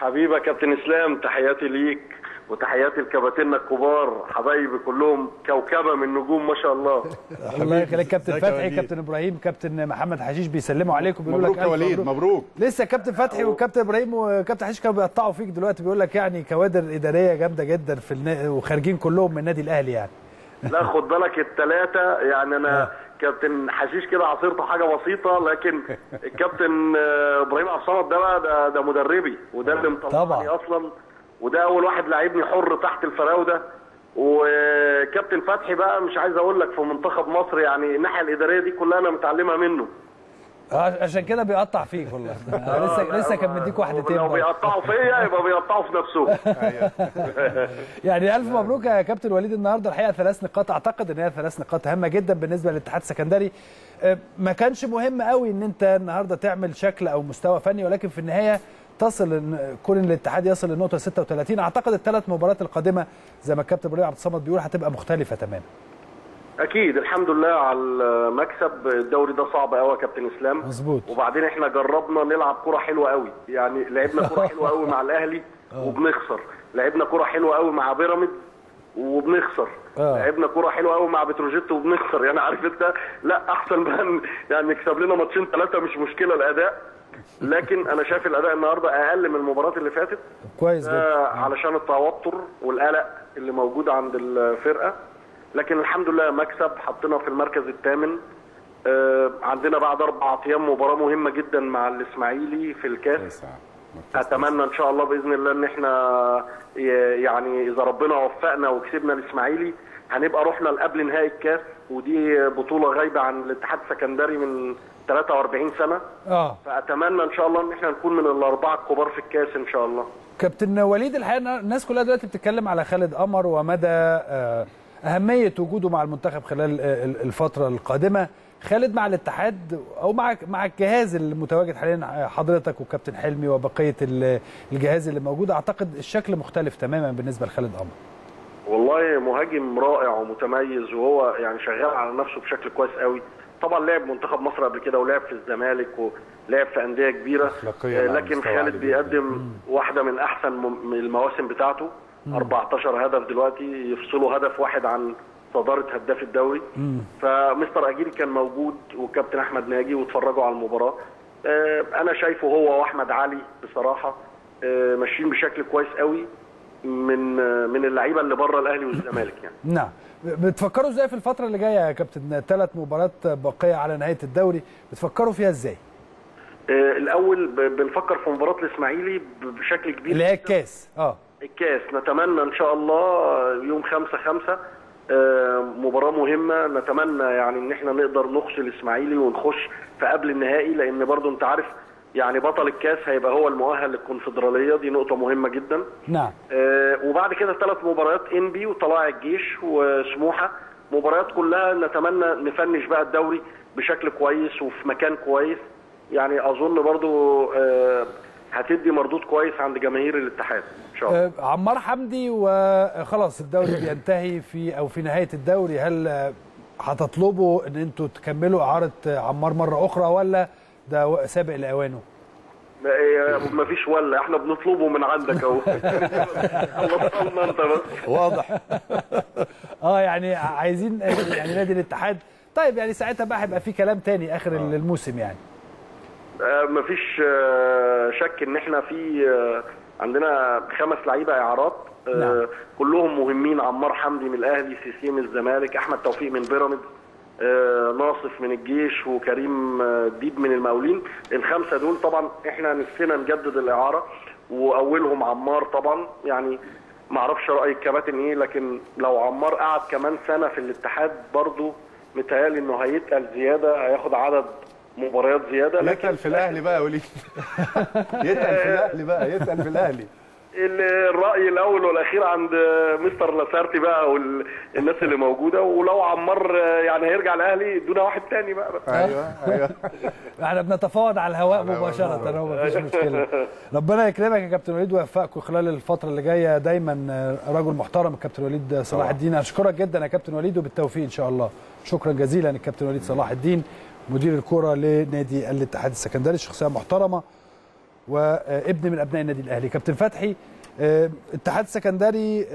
حبيبي يا كابتن اسلام، تحياتي ليك وتحياتي لكباتننا الكبار حبايبي كلهم، كوكبه من نجوم ما شاء الله. الله يخليك كابتن فتحي، كابتن ابراهيم، كابتن محمد حشيش بيسلموا عليكم وبيقول لك مبروك يا وليد. مبروك. لسه كابتن فتحي وكابتن ابراهيم وكابتن حشيش كانوا بيقطعوا فيك دلوقتي، بيقول لك يعني كوادر اداريه جامده جدا في وخارجين كلهم من النادي الاهلي يعني. لا خد بالك الثلاثه يعني انا كابتن حشيش كده عصيرته حاجه بسيطه، لكن الكابتن ابراهيم عبد الصمد ده بقى ده مدربي وده اللي مطلعني اصلا، وده اول واحد لعبني حر تحت الفراوده. وكابتن فتحي بقى مش عايز اقول لك في منتخب مصر يعني الناحيه الاداريه دي كلها انا متعلمها منه. عشان كده بيقطع فيك والله. لسه كان مديك واحده تاني. لو بيقطعوا فيا يبقى بيقطعوا في نفسهم. يعني الف مبروك يا كابتن وليد النهارده الحقيقه 3 نقاط، اعتقد ان هي 3 نقاط هامه جدا بالنسبه للاتحاد السكندري. ما كانش مهم قوي ان انت النهارده تعمل شكل او مستوى فني، ولكن في النهايه تصل كون الاتحاد يصل للنقطه 36. اعتقد ال3 مباريات القادمه زي ما الكابتن ابراهيم عبد الصمد بيقول هتبقى مختلفه تماما. اكيد الحمد لله على المكسب. الدوري ده صعب قوي يا كابتن اسلام، مظبوط. وبعدين احنا جربنا نلعب كره حلوه قوي، يعني لعبنا كره حلوه قوي مع الاهلي وبنخسر، لعبنا كره حلوه قوي مع بيراميد وبنخسر، لعبنا كره حلوه قوي مع بتروجيت وبنخسر. يعني عارف انت، لا احسن بقى يعني نكسب لنا 2 3 ماتشات مش مشكله الاداء، لكن انا شايف الاداء النهارده اقل من المباريات اللي فاتت. كويس جدا، علشان التوتر والقلق اللي موجود عند الفرقه، لكن الحمد لله مكسب حطنا في المركز الثامن. عندنا بعد 4 ايام مباراه مهمه جدا مع الاسماعيلي في الكاس. اتمنى ان شاء الله باذن الله ان احنا يعني اذا ربنا وفقنا وكسبنا الاسماعيلي هنبقى رحنا لقبل نهائي الكاس، ودي بطوله غايبه عن الاتحاد السكندري من 43 سنه. فاتمنى ان شاء الله ان احنا نكون من ال4 الكبار في الكاس ان شاء الله. كابتن وليد الحقيقه الناس كلها دلوقتي بتتكلم على خالد قمر ومدى أهمية وجوده مع المنتخب خلال الفترة القادمة. خالد مع الاتحاد أو مع الجهاز المتواجد حاليا حضرتك وكابتن حلمي وبقية الجهاز اللي موجود، أعتقد الشكل مختلف تماما بالنسبة لخالد قمر. والله مهاجم رائع ومتميز، وهو يعني شغال على نفسه بشكل كويس قوي. طبعا لعب منتخب مصر قبل كده ولعب في الزمالك ولعب في أندية كبيرة، لكن خالد بيقدم واحدة من أحسن المواسم بتاعته. 14 هدف دلوقتي، يفصلوا هدف واحد عن صدارة هداف الدوري. فمستر أجيري كان موجود والكابتن أحمد ناجي واتفرجوا على المباراة. أنا شايفه هو وأحمد علي بصراحة ماشيين بشكل كويس قوي من اللعيبة اللي بره الأهلي والزمالك يعني. نعم. بتفكروا إزاي في الفترة اللي جاية يا كابتن؟ 3 مباريات باقية على نهاية الدوري، بتفكروا فيها إزاي؟ الأول بنفكر في مباراة الإسماعيلي بشكل كبير اللي هي الكاس. الكاس نتمنى ان شاء الله يوم 5/5 مباراه مهمه، نتمنى يعني ان احنا نقدر نخشى الاسماعيلي ونخش في قبل النهائي، لان برضو انت عارف يعني بطل الكاس هيبقى هو المؤهل للكونفدراليه، دي نقطه مهمه جدا. نعم. وبعد كده 3 مباريات انبي وطلائع الجيش وسموحه، مباريات كلها نتمنى نفنش بقى الدوري بشكل كويس وفي مكان كويس، يعني اظن برضو هتدي مردود كويس عند جماهير الاتحاد ان شاء الله. عمار حمدي وخلاص الدوري بينتهي في نهايه الدوري، هل هتطلبوا ان انتوا تكملوا اعاره عمار مره اخرى ولا ده سابق لاوانه؟ مفيش، ولا احنا بنطلبه من عندك اهو. وصلنا انت بس. واضح. يعني عايزين يعني نادي الاتحاد. طيب يعني ساعتها بقى هيبقى في كلام تاني اخر الموسم يعني. مفيش شك ان احنا في عندنا 5 لعيبه اعارات. نعم. كلهم مهمين، عمار حمدي من الاهلي، سيسي من الزمالك، احمد توفيق من بيراميد، ناصف من الجيش، وكريم ديب من المقاولين. ال5 دول طبعا احنا نفسنا نجدد الاعاره، واولهم عمار طبعا. يعني ما اعرفش راي الكباتن ايه، لكن لو عمار قعد كمان سنه في الاتحاد برضو متهيألي انه هيتقل زياده، هياخد عدد مباريات زياده، لكن يتقل في الاهلي بقى يا وليد. يتقل في الاهلي. الراي الاول والاخير عند مستر لاسرتي بقى والناس اللي موجوده، ولو عمار يعني هيرجع الاهلي ادونا واحد تاني بقى. ايوه. احنا بنتفاوض على الهواء مباشره، هو مفيش مشكله. ربنا يكرمك يا كابتن وليد ويوفقكم خلال الفتره اللي جايه، دايما رجل محترم الكابتن وليد صلاح الدين. اشكرك جدا يا كابتن وليد وبالتوفيق ان شاء الله. شكرا جزيلا الكابتن وليد صلاح الدين مدير الكرة لنادي الاتحاد السكندري، شخصية محترمة وابن من ابناء النادي الاهلي. كابتن فتحي، اتحاد سكندري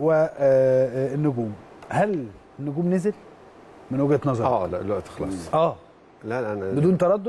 والنجوم، هل النجوم نزل من وجهة نظرك؟ لا دلوقتي خلاص. لا بدون تردد.